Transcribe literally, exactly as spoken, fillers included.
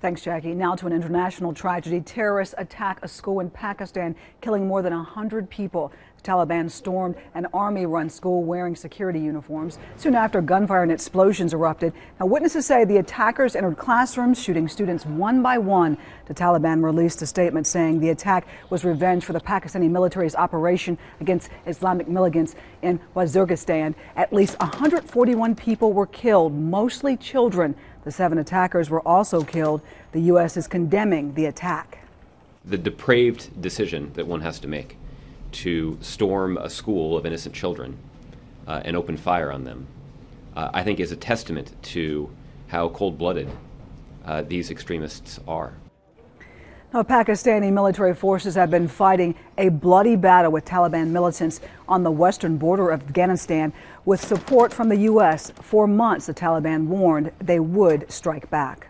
Thanks, Jackie. Now to an international tragedy. Terrorists attack a school in Pakistan, killing more than one hundred people. The Taliban stormed an army-run school wearing security uniforms. Soon after, gunfire and explosions erupted. Now, witnesses say the attackers entered classrooms, shooting students one by one. The Taliban released a statement saying the attack was revenge for the Pakistani military's operation against Islamic militants in Waziristan. At least one hundred forty-one people were killed, mostly children. The seven attackers were also killed. The U S is condemning the attack. The depraved decision that one has to make to storm a school of innocent children uh, and open fire on them, uh, I think is a testament to how cold-blooded uh, these extremists are. Now, Pakistani military forces have been fighting a bloody battle with Taliban militants on the western border of Afghanistan with support from the U S For months, the Taliban warned they would strike back.